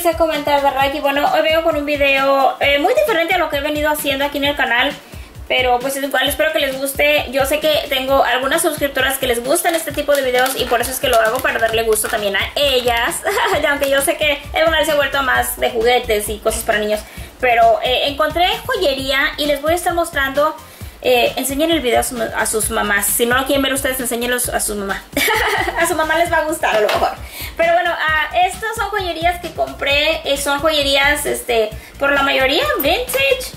suscribirse, comentar, dar like. Y bueno, hoy vengo con un video muy diferente a lo que he venido haciendo aquí en el canal, pero pues igual espero que les guste. Yo sé que tengo algunas suscriptoras que les gustan este tipo de videos y por eso es que lo hago, para darle gusto también a ellas. Aunque yo sé que el canal se ha vuelto más de juguetes y cosas para niños, pero encontré joyería y les voy a estar mostrando. Enseñen el video a sus mamás. Si no lo quieren ver ustedes, enséñenlos a sus mamás. A su mamá les va a gustar a lo mejor. Pero bueno, estas son joyerías que compré. Son joyerías, por la mayoría vintage.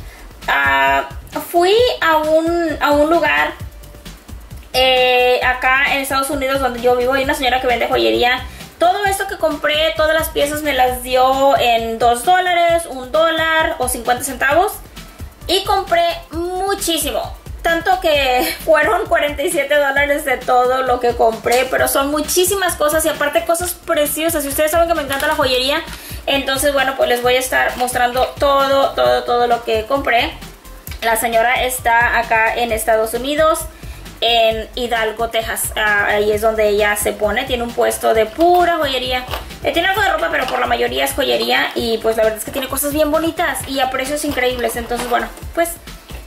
Fui a un lugar acá en Estados Unidos, donde yo vivo. Hay una señora que vende joyería. Todo esto que compré, todas las piezas me las dio en $2, $1 o 50 centavos. Y compré muchísimo, tanto que fueron $47 de todo lo que compré, pero son muchísimas cosas y aparte cosas preciosas. Y ustedes saben que me encanta la joyería, entonces bueno, pues les voy a estar mostrando todo lo que compré. La señora está acá en Estados Unidos, en Hidalgo, Texas. Ahí es donde ella se pone, tiene un puesto de pura joyería. Tiene algo de ropa, pero por la mayoría es joyería. Y pues la verdad es que tiene cosas bien bonitas y a precios increíbles. Entonces bueno, pues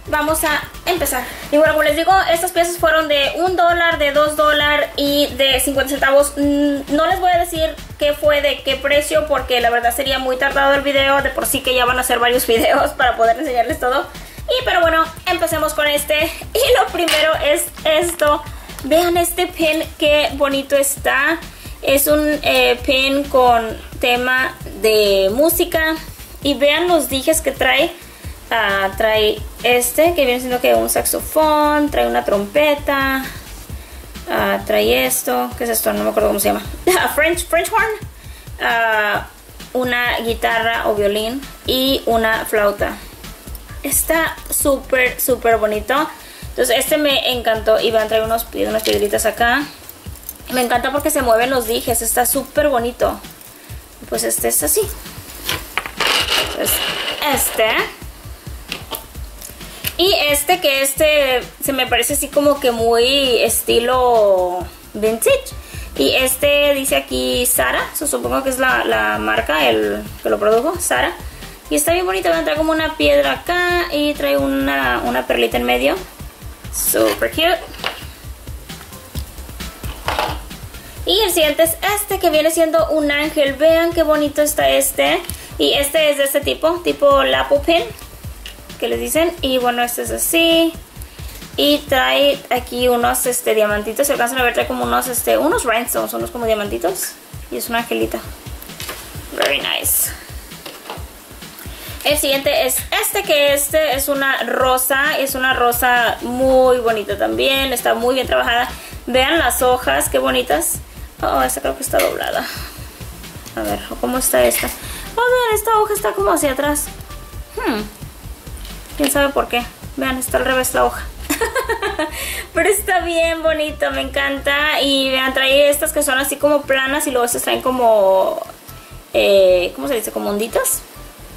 vamos a empezar. Y bueno, como les digo, estas piezas fueron de $1, de $2 y de 50 centavos. No les voy a decir qué fue, de qué precio, porque la verdad sería muy tardado el video. De por sí que ya van a hacer varios videos para poder enseñarles todo. Y pero bueno, empecemos con este. Y lo primero es esto. Vean este pin, qué bonito está. Es un pin con tema de música. Y vean los dijes que trae. Trae este, que viene siendo que un saxofón. Trae una trompeta. Trae esto. ¿Qué es esto? No me acuerdo cómo se llama. French horn. Una guitarra o violín. Y una flauta. Está súper bonito. Entonces este me encantó. Y van a traer unas piedritas acá. Me encanta porque se mueven los dijes. Está súper bonito. Pues este es así. Entonces, y este se me parece así como que muy estilo vintage. Y este dice aquí Sara. Supongo que es la marca que lo produjo, Sara. Y está bien bonito. Trae como una piedra acá y trae una perlita en medio. Super cute. Y el siguiente es este, que viene siendo un ángel. Vean qué bonito está este. Y este es de este tipo Lapo Pin, que les dicen. Y bueno, este es así. Y trae aquí unos diamantitos. Se alcanzan a ver, trae como unos rhinestones, unos como diamantitos. Y es una angelita. Very nice. El siguiente es este, que es una rosa. Es una rosa muy bonita también. Está muy bien trabajada. Vean las hojas, qué bonitas. Esta creo que está doblada. A ver, ¿cómo está esta? Vean, esta hoja está como hacia atrás. ¿Quién sabe por qué? Vean, está al revés la hoja. Pero está bien bonito, me encanta. Y vean, trae estas que son así como planas y luego estas traen como... ¿cómo se dice? Como onditas.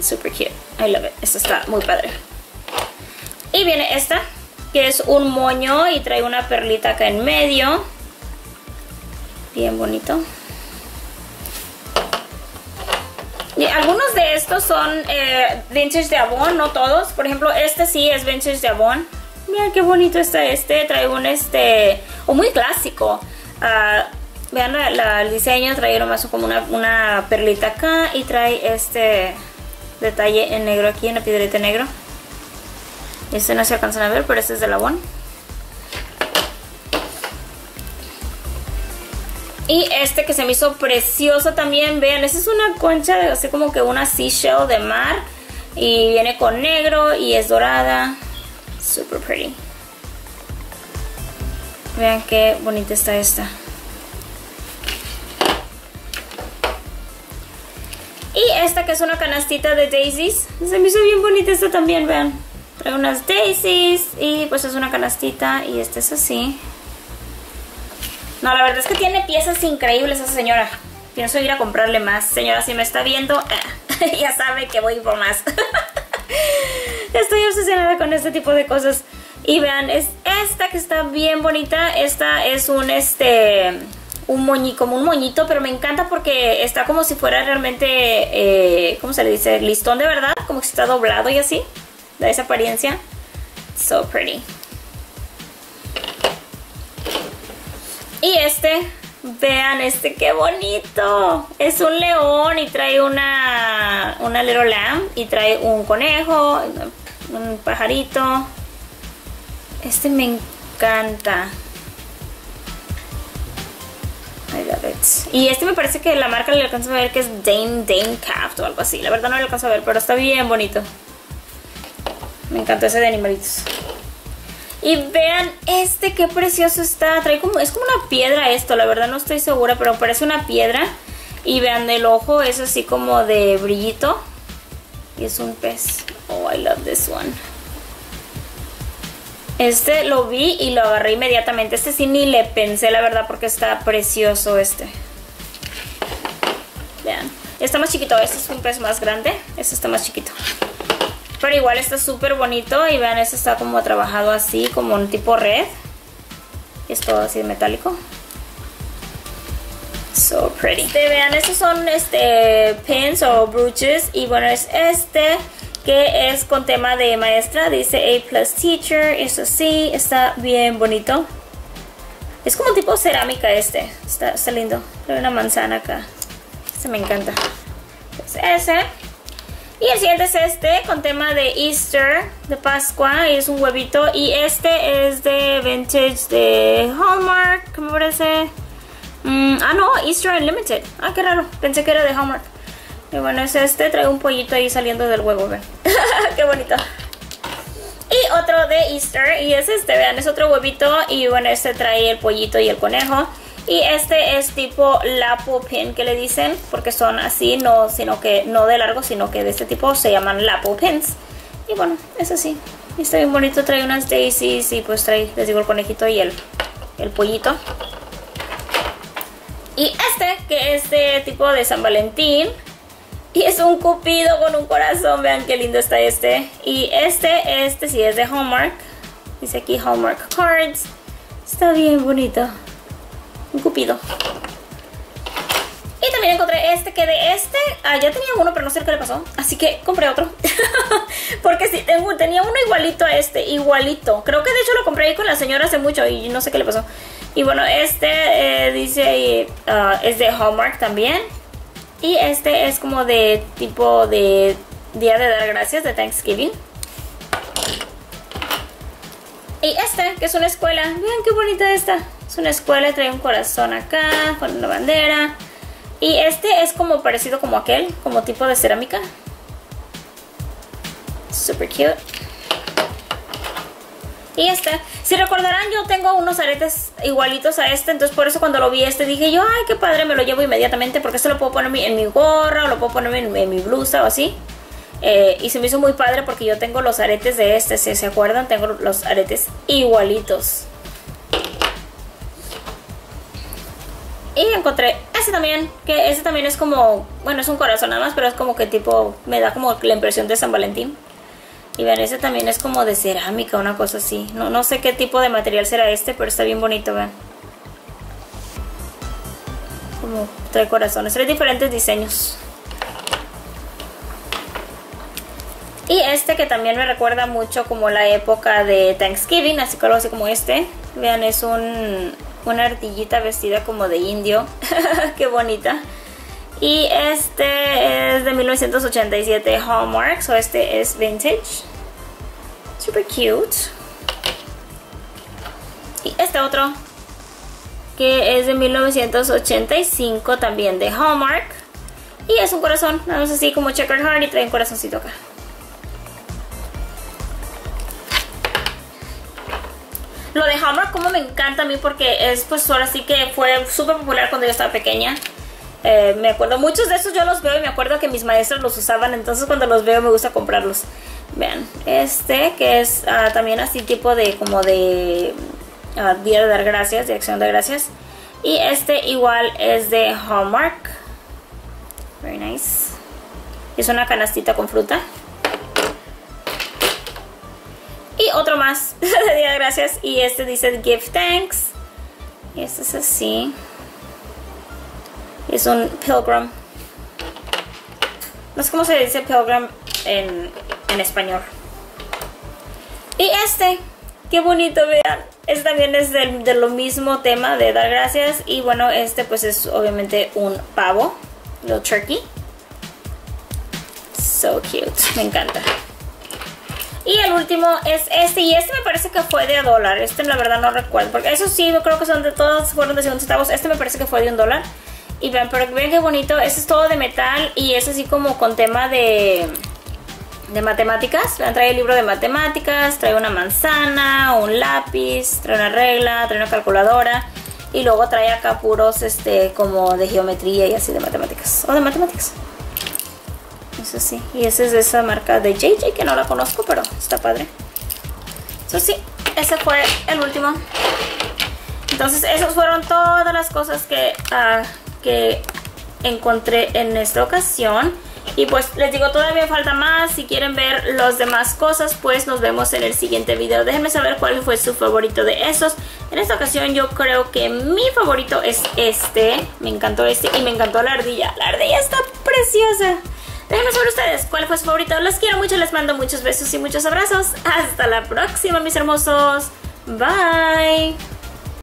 Super cute. I love it. Esta está muy padre. Y viene esta, que es un moño y trae una perlita acá en medio. Bien bonito. Y algunos de estos son vintage de Avon, no todos. Por ejemplo, este sí es vintage de Avon. Mira qué bonito está este. Trae un muy clásico. Vean el diseño. Trae nomás como una perlita acá y trae este detalle en negro aquí, en la piedrita negro. Este no se alcanzan a ver, pero este es de Avon. Y este que se me hizo precioso también. Vean, esta es una concha, así como que una seashell de mar. Y viene con negro y es dorada. Super pretty. Vean qué bonita está esta. Y esta que es una canastita de daisies. Se me hizo bien bonita esta también, vean. Trae unas daisies y pues es una canastita y este es así. No, la verdad es que tiene piezas increíbles esa señora. Pienso ir a comprarle más. Señora, si me está viendo, ya sabe que voy por más. Estoy obsesionada con este tipo de cosas. Y vean, es esta que está bien bonita. Esta es un un moñito, como un moñito, pero me encanta porque está como si fuera realmente, ¿cómo se le dice? Listón de verdad, como que está doblado y así, da esa apariencia. So pretty. Y este, vean este, qué bonito. Es un león y trae una little lamb y trae un conejo, un pajarito. Este me encanta. I love it. Y este me parece que la marca le alcanzo a ver que es Dane Craft o algo así. La verdad no le alcanzo a ver, pero está bien bonito. Me encantó ese de animalitos. Y vean este, qué precioso está. Trae como, es como una piedra esto, la verdad no estoy segura, pero parece una piedra. Y vean el ojo, es así como de brillito. Y es un pez. Oh, I love this one. Este lo vi y lo agarré inmediatamente. Este sí ni le pensé, la verdad, porque está precioso este. Vean. Está más chiquito. Este es un pez más grande. Este está más chiquito. Pero igual está súper bonito. Y vean, este está como trabajado así, como un tipo red. Y es todo así de metálico. So pretty. Vean, estos son pins o brooches. Y bueno, es este, que es con tema de maestra. Dice A plus teacher. Eso sí, está bien bonito. Es como tipo cerámica este. Está lindo. Trae una manzana acá. Este me encanta. Entonces, ese. Y el siguiente es este, con tema de Easter, de Pascua, y es un huevito. Y este es de Vintage de Hallmark, me parece. No, Easter Unlimited. Ah, qué raro, pensé que era de Hallmark. Y bueno, es este, trae un pollito ahí saliendo del huevo, vean. Qué bonito. Y otro de Easter, y es este, vean, es otro huevito. Y bueno, este trae el pollito y el conejo. Y este es tipo Lapo Pin, que le dicen, porque son así, no, sino que, no de largo, sino que de este tipo se llaman Lapo Pins. Y bueno, es así. Y está bien bonito, trae unas daisies y pues trae, les digo, el conejito y el pollito. Y este, que es de tipo de San Valentín. Y es un cupido con un corazón, vean qué lindo está este. Y este sí es de Hallmark. Dice aquí Hallmark Cards. Está bien bonito. Un cupido. Y también encontré este, que de este ya tenía uno, pero no sé qué le pasó, así que compré otro. Porque sí, tenía uno igualito a este, igualito. Creo que de hecho lo compré ahí con la señora hace mucho y no sé qué le pasó. Y bueno, este dice es de Hallmark también. Y este es como de tipo de Día de Dar Gracias, de Thanksgiving. Y este, que es una escuela. Vean qué bonita esta. Es una escuela, trae un corazón acá con una bandera. Y este es como parecido como aquel, como tipo de cerámica. Super cute. Y este, si recordarán, yo tengo unos aretes igualitos a este. Entonces por eso cuando lo vi este dije yo, ay, qué padre, me lo llevo inmediatamente. Porque esto lo puedo poner en mi gorra o lo puedo poner en mi blusa o así. Y se me hizo muy padre porque yo tengo los aretes de este, si se acuerdan, tengo los aretes igualitos. Y encontré este también, que este también es como, bueno, es un corazón nada más, pero es como que tipo, me da como la impresión de San Valentín. Y vean, este también es como de cerámica, una cosa así. No sé qué tipo de material será este, pero está bien bonito, vean. Como tres corazones, tres diferentes diseños. Y este, que también me recuerda mucho como la época de Thanksgiving, así que algo así como este. Vean, es una ardillita vestida como de indio. Qué bonita. Y este es de 1987 Hallmark, so este es vintage. Super cute. Y este otro, que es de 1985 también de Hallmark. Y es un corazón, nada más así como checkered heart, y trae un corazoncito acá. Lo de Hallmark como me encanta a mí porque es, pues ahora sí que fue súper popular cuando yo estaba pequeña. Me acuerdo, muchos de estos yo los veo y me acuerdo que mis maestros los usaban, entonces cuando los veo me gusta comprarlos. Vean, este que es también así tipo de como de Día de Dar Gracias, de Acción de Gracias. Y este igual es de Hallmark. Very nice. Es una canastita con fruta. Y otro más de Día de Gracias. Y este dice Give Thanks. Y este es así. es un pilgrim. No sé cómo se dice pilgrim en español. Y este, qué bonito, vean. Este también es de lo mismo tema de dar gracias. Y bueno, este pues es obviamente un pavo, little turkey. So cute, me encanta. Y el último es este, y este me parece que fue de $1. Este la verdad no recuerdo, porque eso sí, yo creo que son de todos, fueron de 50 centavos. Este me parece que fue de $1. Y vean, pero vean qué bonito, este es todo de metal y es así como con tema de matemáticas. Vean, trae el libro de matemáticas, trae una manzana, un lápiz, trae una regla, trae una calculadora. Y luego trae acá puros como de geometría y así de matemáticas, o de matemáticas. Eso sí, y ese es de esa marca de JJ que no la conozco, pero está padre. Eso sí, ese fue el último. Entonces esas fueron todas las cosas que encontré en esta ocasión. Y pues les digo, todavía falta más. Si quieren ver las demás cosas, pues nos vemos en el siguiente video. Déjenme saber cuál fue su favorito de estos. En esta ocasión yo creo que mi favorito es este. Me encantó este y me encantó la ardilla. La ardilla está preciosa. Déjenme saber ustedes cuál fue su favorito. Los quiero mucho, les mando muchos besos y muchos abrazos. Hasta la próxima, mis hermosos. Bye.